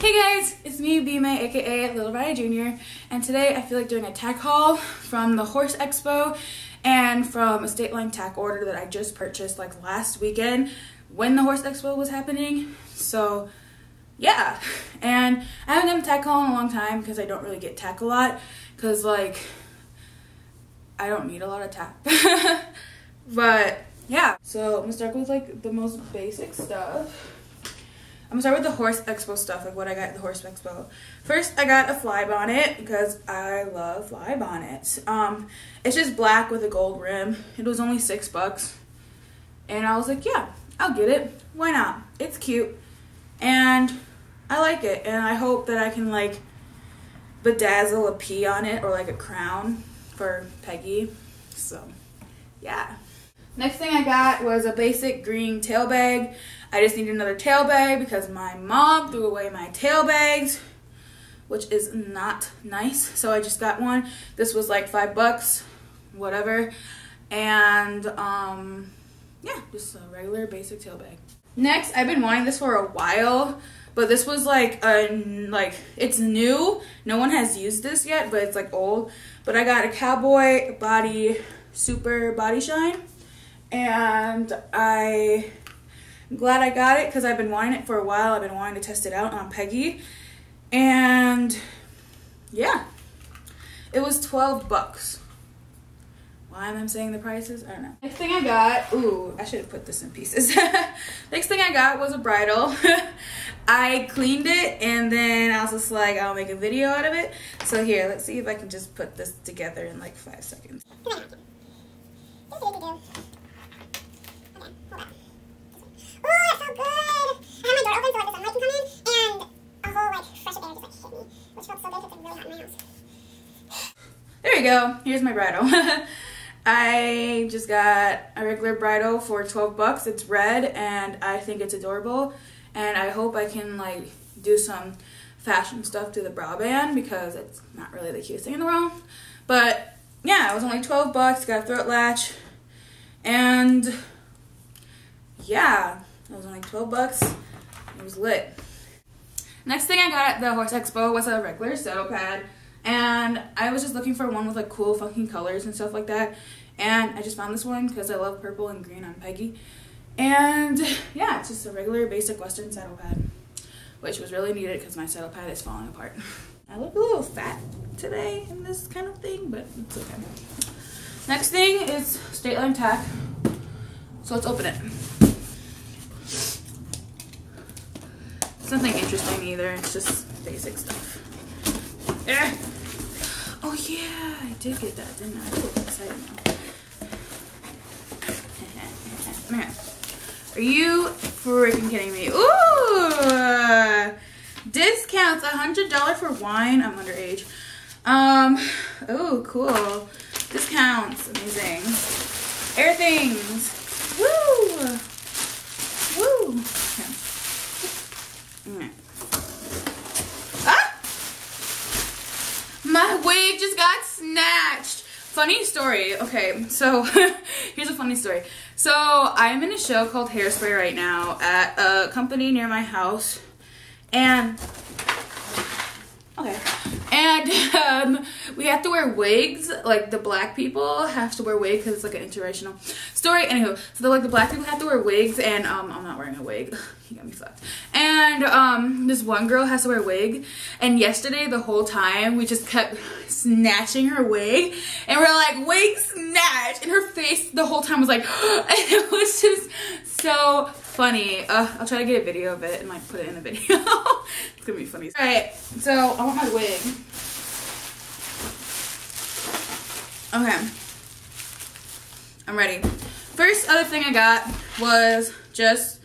Hey guys, it's me, B-May, aka Little Rider Jr., and today I feel like doing a tack haul from the Horse Expo and from a Stateline Tack order that I just purchased like last weekend when the Horse Expo was happening. So yeah, and I haven't done a tack haul in a long time because I don't really get tack a lot because like I don't need a lot of tack. But yeah, so I'm gonna start with like the most basic stuff. I'm gonna start with the Horse Expo stuff, like what I got at the Horse Expo. First, I got a fly bonnet because I love fly bonnets. It's just black with a gold rim. It was only $6. And I was like, yeah, I'll get it. Why not? It's cute. And I like it. And I hope that I can like bedazzle a pea on it or like a crown for Peggy. So, yeah. Next thing I got was a basic green tail bag. I just need another tail bag because my mom threw away my tail bags, which is not nice. So I just got one. This was like $5, whatever. And yeah, just a regular basic tail bag. Next, I've been wanting this for a while, but this was like it's new. No one has used this yet, but it's like old. But I got a cowboy body super body shine. And I'm glad I got it because I've been wanting it for a while. I've been wanting to test it out on Peggy. And yeah, it was $12. Why am I saying the prices? I don't know. Next thing I got, ooh, I should have put this in pieces. Next thing I got was a bridle. I cleaned it and then I was just like, I'll make a video out of it. So here, let's see if I can just put this together in like 5 seconds. There you go. Here's my bridle. I just got a regular bridle for $12. It's red and I think it's adorable. And I hope I can like do some fashion stuff to the brow band because it's not really the cutest thing in the world. But yeah, it was only $12. Got a throat latch. And yeah, it was only $12. It was lit. Next thing I got at the Horse Expo was a regular saddle pad. And I was just looking for one with like cool fucking colors and stuff like that, and I just found this one because I love purple and green on Peggy. And yeah, it's just a regular basic western saddle pad, which was really needed because my saddle pad is falling apart. I look a little fat today in this kind of thing, but it's okay. Next thing is Stateline Tack, so let's open it. It's nothing interesting either, it's just basic stuff. Yeah. Oh yeah, I did get that, didn't I? I'm so excited now. Man, are you freaking kidding me? Ooh! Discounts, $100 for wine. I'm underage. Oh, cool. Discounts, amazing. Air things. Woo! Woo! Okay. My wig just got snatched. Funny story. Okay, so here's a funny story. So I'm in a show called Hairspray right now at a company near my house, and we have to wear wigs. Like the black people have to wear wigs because it's like an interracial story. Anywho, so like the black people have to wear wigs, and I'm not wearing a wig. You got me fucked. And this one girl has to wear a wig, and yesterday the whole time we just kept snatching her wig, and we're like, wig snatch, and her face the whole time was like, and it was just so funny. I'll try to get a video of it and like put it in a video. It's gonna be funny. All right, so I want my wig. Okay, I'm ready. First other thing I got was just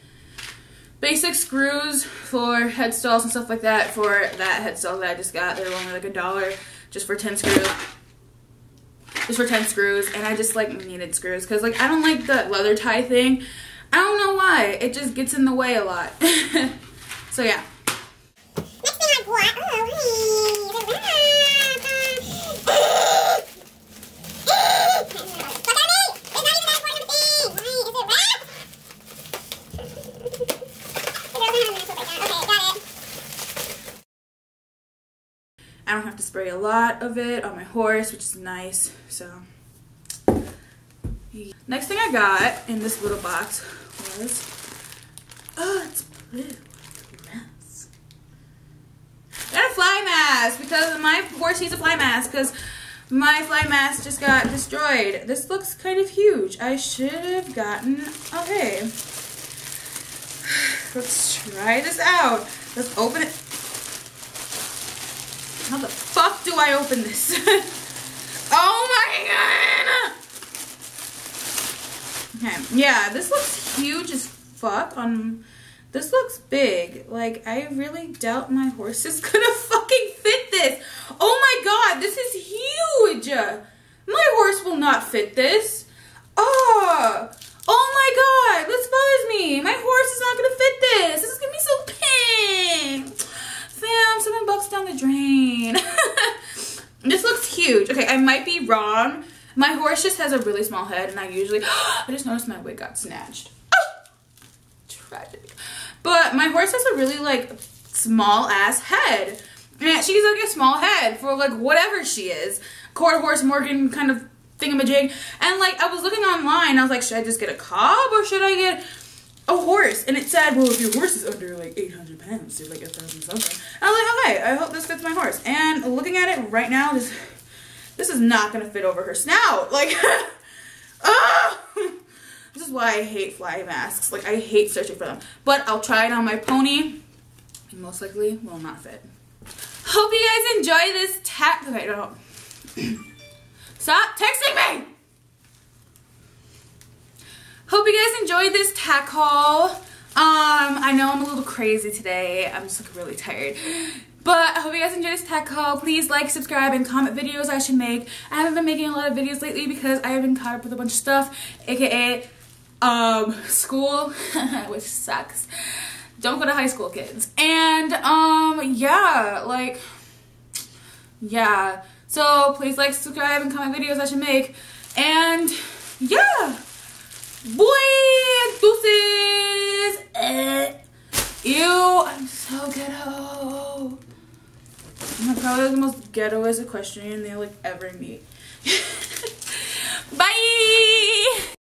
basic screws for headstalls and stuff like that for that headstall that I just got. They were only like $1 just for 10 screws. Just for 10 screws. And I just like needed screws because like I don't like the leather tie thing. I don't know why. It just gets in the way a lot. So yeah. Next thing I bought, I don't have to spray a lot of it on my horse, which is nice. So next thing I got in this little box was, oh, it's blue, mask. I got a fly mask because my horse needs a fly mask because my fly mask just got destroyed. This looks kind of huge. I should have gotten, okay. Let's try this out. Let's open it. How the fuck do I open this? Oh my god! Okay, yeah, this looks huge as fuck. This looks big. Like, I really doubt my horse is gonna fucking fit this. Oh my god, this is huge! My horse will not fit this. Oh! Oh my god, this bothers me. My horse is not gonna fit this. This is gonna be so pink. Fam, $7 down the drain. This looks huge. Okay, I might be wrong. My horse just has a really small head and I just noticed my wig got snatched. Oh! Tragic. But my horse has a really like small ass head. And she's like a small head for like whatever she is. Quarter horse, Morgan kind of thingamajig. And like I was looking online, I was like, should I just get a cob or should I get a horse? And it said, well, if your horse is under like 800 pounds, you're like 1,000 something. And I was like, okay, I hope this fits my horse. And looking at it right now, this is not gonna fit over her snout. Like, oh! This is why I hate fly masks. Like, I hate searching for them. But I'll try it on my pony. And most likely will not fit. Hope you guys enjoy this tack. Okay, no. Stop texting me! Hope you guys enjoyed this tack haul. I know I'm a little crazy today. I'm just like really tired. But I hope you guys enjoyed this tack haul. Please like, subscribe, and comment videos I should make. I haven't been making a lot of videos lately because I have been caught up with a bunch of stuff, aka school, which sucks. Don't go to high school, kids. And yeah, like, yeah. So please like, subscribe, and comment videos I should make. And yeah. Boy, deuces. Ew, I'm so ghetto. I'm probably the most ghetto as a equestrian they'll like ever meet. Bye.